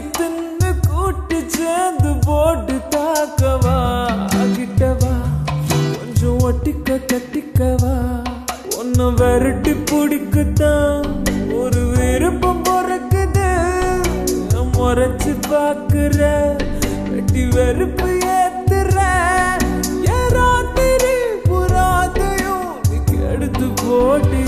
कितन कोट चंद बोर्ड ताकवा आगिटवा जो अटिक कटिकवा उन वरट पुड़कता और वेर बमरक दे मोरच पाकर बेटी वेर पियतरा ये रात रे पूरा दयो निकड़ तू बोर्ड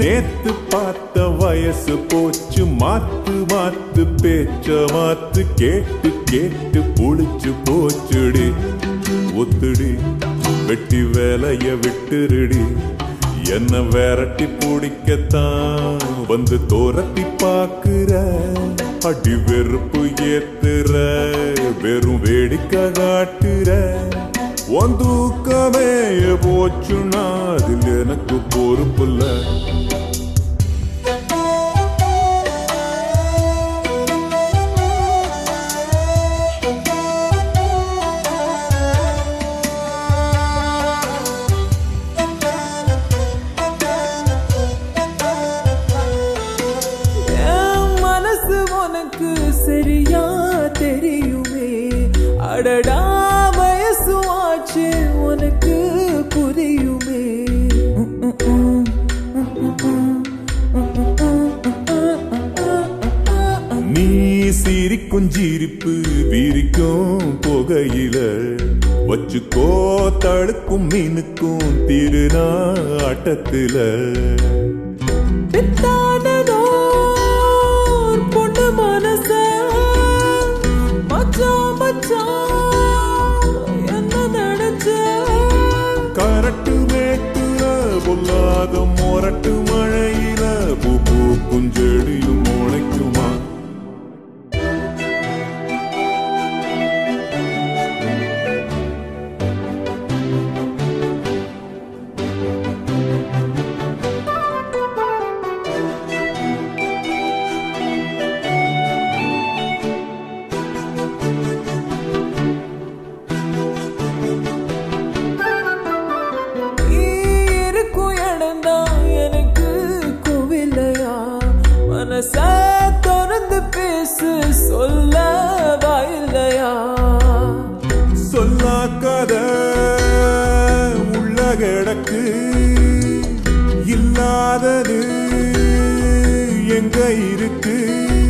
नेत पात वयस पोच मात मात पेच मात केट केट पुड़च पोचड़ी उतड़ी वेट्टी वेलय विट्टुड़ी एन्न वेरट्टी पुड़िक्कता वंदु तोरत्ती पाक्कुर अडि वेरुप्पु एत्तुर वेरुम वेडिक्क काट्टुर वंदु कमे पोचुना अदिल एनक्कु पोरुप्पुल्ल सरिया तेरियुमे अडडा वयसुआचे उनकु पुरियुमे नी सिरिक्कुं जिरिप्पु वीरिक्कुं पोगैल वच्चुको तळुक्कुं मीनुक्कुं तिरुनाटत्तुल पितानदो मोरट्टु मळैयिल पूपूक्कुम चेडियुम मुळैक्कुमा इल्लाददु एंगे इरुक्कु।